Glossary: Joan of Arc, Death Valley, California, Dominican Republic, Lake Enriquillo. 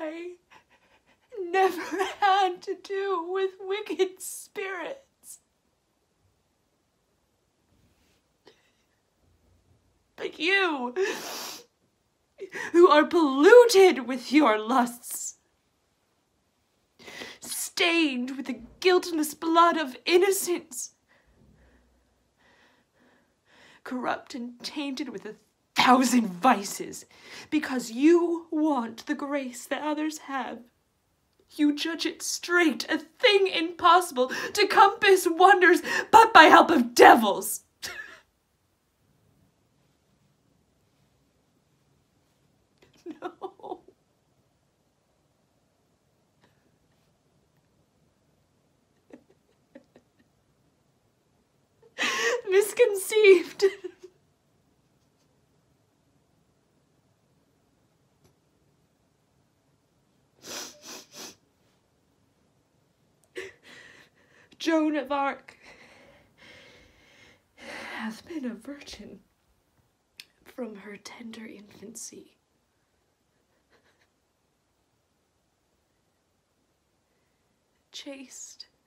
I never had to do with wicked spirits. But you, who are polluted with your lusts, stained with the guiltless blood of innocence, corrupt and tainted with a thousand vices, because you want the grace that others have, you judge it straight, a thing impossible to compass wonders but by help of devils. No. Misconceived. Joan of Arc hath been a virgin from her tender infancy. Chaste.